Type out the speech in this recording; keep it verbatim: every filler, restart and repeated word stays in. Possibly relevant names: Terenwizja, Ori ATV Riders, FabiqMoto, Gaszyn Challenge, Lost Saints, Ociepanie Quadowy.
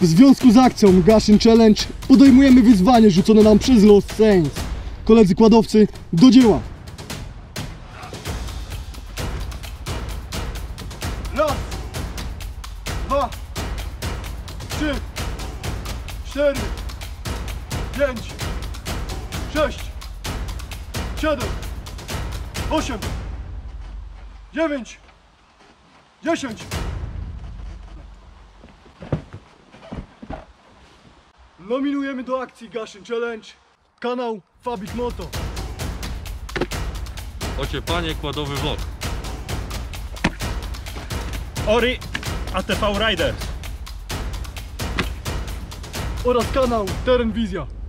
W związku z akcją Gaszyn Challenge podejmujemy wyzwanie rzucone nam przez Los Saints. Koledzy kładowcy, do dzieła! Raz, dwa, trzy, cztery, pięć, sześć, siedem, osiem, dziewięć, dziesięć. Nominujemy do akcji Gaszyn Challenge kanał FabiqMoto. Ociepanie Quadowy vlog. Ori A T V Riders. Oraz kanał Terenwizja.